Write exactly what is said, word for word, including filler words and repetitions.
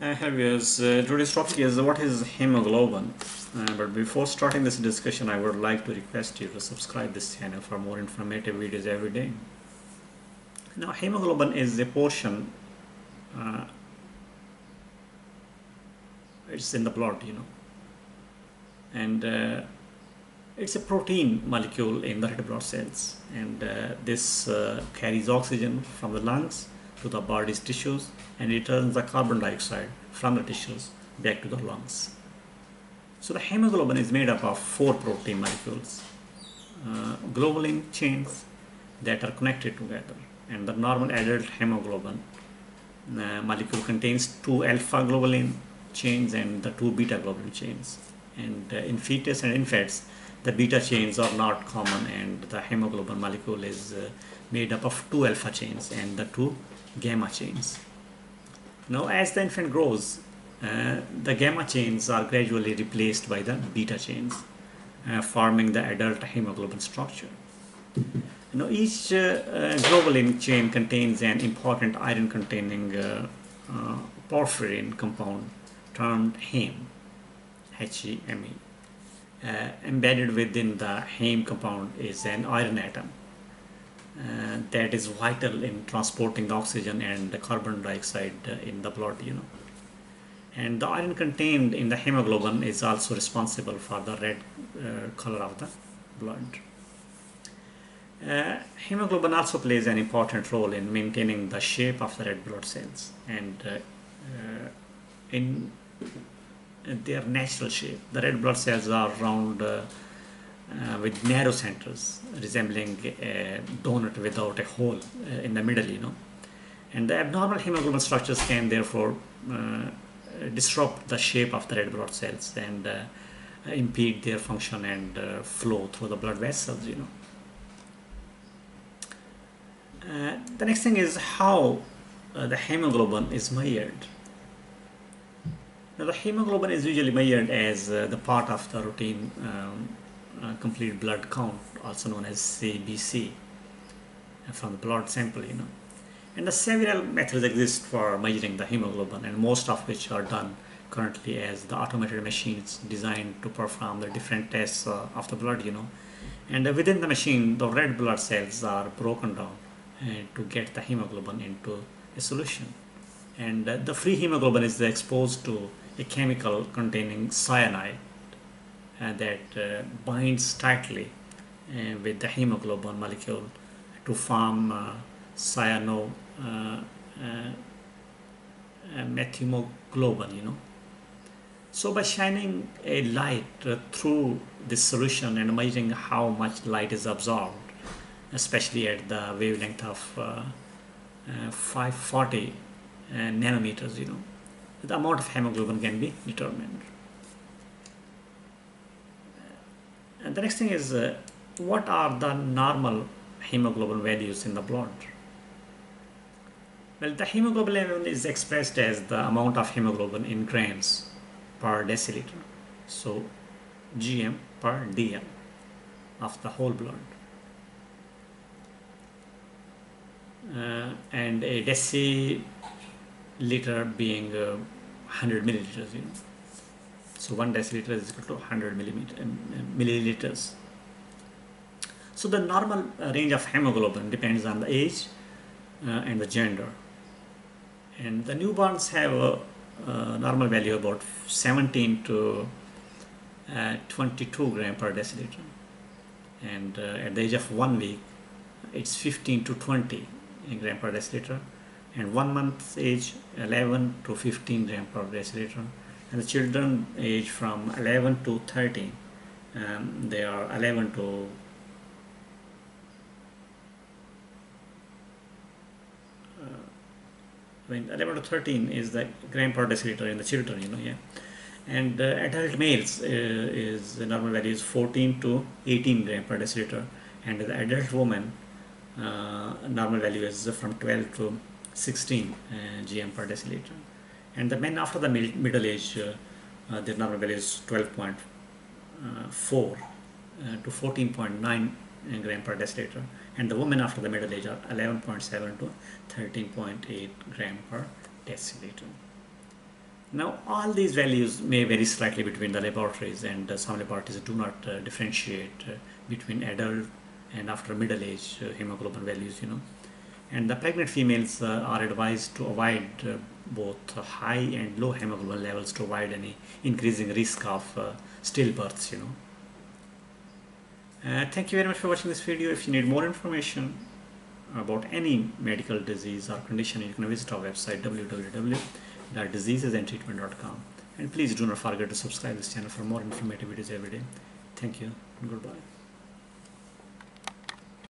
Uh, here we are. Uh, today's topic is what is hemoglobin. Uh, but before starting this discussion, I would like to request you to subscribe this channel for more informative videos every day. Now, hemoglobin is a portion. Uh, it's in the blood, you know, and uh, it's a protein molecule in the red blood cells, and uh, this uh, carries oxygen from the lungs to the body's tissues and returns the carbon dioxide from the tissues back to the lungs. So the hemoglobin is made up of four protein molecules, uh, globulin chains that are connected together, and the normal adult hemoglobin uh, molecule contains two alpha globulin chains and the two beta globulin chains. And uh, in fetus and infants, the beta chains are not common, and the hemoglobin molecule is uh, made up of two alpha chains and the two gamma chains. Now, as the infant grows, uh, the gamma chains are gradually replaced by the beta chains, uh, forming the adult hemoglobin structure. Now, each uh, uh, globulin chain contains an important iron-containing uh, uh, porphyrin compound termed heme, H E M E. Uh, embedded within the heme compound is an iron atom. Uh, that is vital in transporting the oxygen and the carbon dioxide uh, in the blood, you know. And the iron contained in the hemoglobin is also responsible for the red uh, color of the blood. Uh, hemoglobin also plays an important role in maintaining the shape of the red blood cells and uh, uh, in their natural shape. The red blood cells are round, uh, Uh, with narrow centers resembling a donut without a hole uh, in the middle, you know. And the abnormal hemoglobin structures can therefore uh, disrupt the shape of the red blood cells and uh, impede their function and uh, flow through the blood vessels, you know. Uh, the next thing is how uh, the hemoglobin is measured. Now, the hemoglobin is usually measured as uh, the part of the routine um, Uh, complete blood count, also known as C B C, uh, from the blood sample, you know. And the several methods exist for measuring the hemoglobin, and most of which are done currently as the automated machines designed to perform the different tests uh, of the blood, you know. And uh, within the machine, the red blood cells are broken down uh, to get the hemoglobin into a solution. And uh, the free hemoglobin is exposed to a chemical containing cyanide, Uh, that uh, binds tightly uh, with the hemoglobin molecule to form uh, cyano uh, uh, methemoglobin, you know. So by shining a light uh, through this solution and measuring how much light is absorbed, especially at the wavelength of uh, uh, five forty uh, nanometers, you know, the amount of hemoglobin can be determined. And the next thing is, uh, what are the normal hemoglobin values in the blood? Well, the hemoglobin level is expressed as the amount of hemoglobin in grams per deciliter, so G M per D M of the whole blood. Uh, and a deciliter being uh, one hundred milliliters, you know. So one deciliter is equal to one hundred milliliters. So the normal range of hemoglobin depends on the age uh, and the gender. And the newborns have a, a normal value about seventeen to uh, twenty-two gram per deciliter. And uh, at the age of one week, it's fifteen to twenty gram per deciliter. And one month's age, eleven to fifteen gram per deciliter. And the children age from eleven to thirteen, um, they are eleven to uh, I mean eleven to thirteen is the gram per deciliter in the children, you know, yeah. And uh, adult males uh, is the normal value is fourteen to eighteen gram per deciliter, and the adult woman uh, normal value is from twelve to sixteen uh, G M per deciliter. And the men after the middle age, uh, uh, their normal value is twelve point four uh, uh, to fourteen point nine gram per deciliter. And the women after the middle age are eleven point seven to thirteen point eight gram per deciliter. Now all these values may vary slightly between the laboratories, and uh, some laboratories do not uh, differentiate uh, between adult and after middle age uh, hemoglobin values, you know. And the pregnant females uh, are advised to avoid uh, both high and low hemoglobin levels to avoid any increasing risk of uh, stillbirths, you know. Uh, thank you very much for watching this video. If you need more information about any medical disease or condition, you can visit our website w w w dot diseases and treatment dot com, and please do not forget to subscribe to this channel for more informative videos every day. Thank you and goodbye.